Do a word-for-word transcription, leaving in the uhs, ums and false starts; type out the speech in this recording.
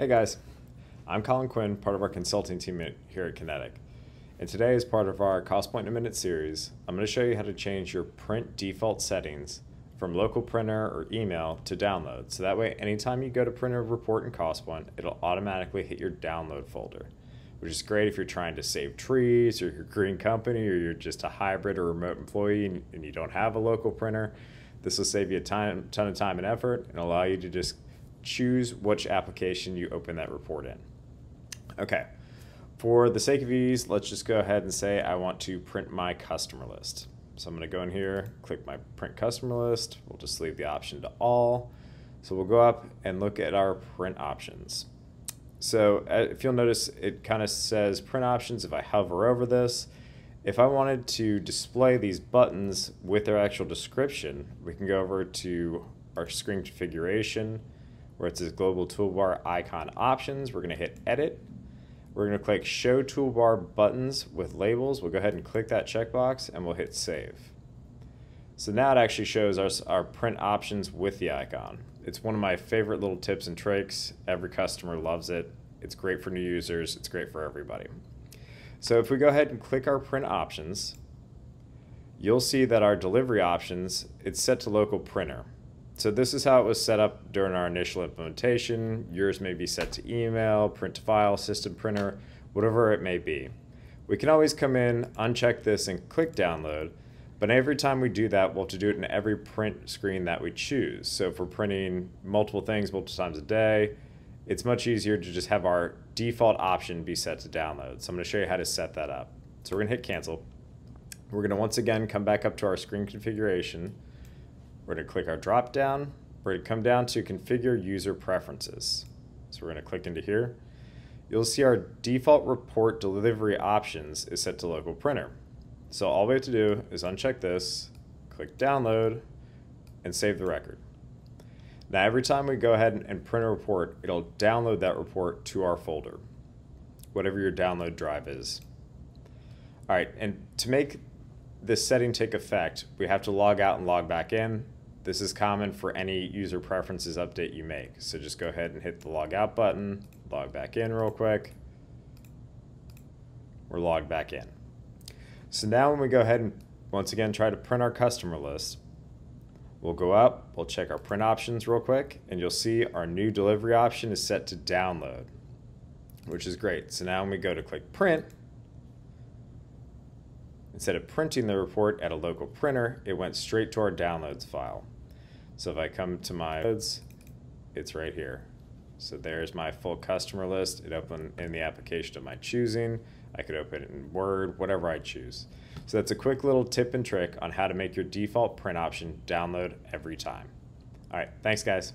Hey guys, I'm Colin Quinn, part of our consulting team here at Kinetic. And today, as part of our Costpoint in a Minute series, I'm going to show you how to change your print default settings from local printer or email to download. So that way, anytime you go to print a report in Costpoint, it'll automatically hit your download folder, which is great if you're trying to save trees or your green company, or you're just a hybrid or remote employee and, and you don't have a local printer. This will save you a ton, ton of time and effort and allow you to just choose which application you open that report in. Okay, for the sake of ease, let's just go ahead and say I want to print my customer list. So I'm going to go in here, click my print customer list. We'll just leave the option to all. So we'll go up and look at our print options. So if you'll notice, it kind of says print options. If I hover over this, if I wanted to display these buttons with their actual description, we can go over to our screen configuration, where it says global toolbar icon options. We're going to hit edit. We're going to click show toolbar buttons with labels. We'll go ahead and click that checkbox and we'll hit save. So now it actually shows us our print options with the icon. It's one of my favorite little tips and tricks. Every customer loves it. It's great for new users. It's great for everybody. So if we go ahead and click our print options, you'll see that our delivery options, it's set to local printer. So this is how it was set up during our initial implementation. Yours may be set to email, print to file, system printer, whatever it may be. We can always come in, uncheck this, and click download, but every time we do that, we'll have to do it in every print screen that we choose. So if we're printing multiple things multiple times a day, it's much easier to just have our default option be set to download. So I'm gonna show you how to set that up. So we're gonna hit cancel. We're gonna once again come back up to our screen configuration. We're going to click our drop down. We're going to come down to configure user preferences. So we're going to click into here. You'll see our default report delivery options is set to local printer. So all we have to do is uncheck this, click download, and save the record. Now every time we go ahead and print a report, it'll download that report to our folder, whatever your download drive is. All right, and to make this setting take effect, we have to log out and log back in. This is common for any user preferences update you make. So just go ahead and hit the log out button, log back in real quick. We're logged back in. So now when we go ahead and once again try to print our customer list, we'll go up, we'll check our print options real quick, and you'll see our new delivery option is set to download, which is great. So now when we go to click print, instead of printing the report at a local printer, it went straight to our downloads file. So if I come to my downloads, it's right here. So there's my full customer list. It opened in the application of my choosing. I could open it in Word, whatever I choose. So that's a quick little tip and trick on how to make your default print option download every time. All right, thanks guys.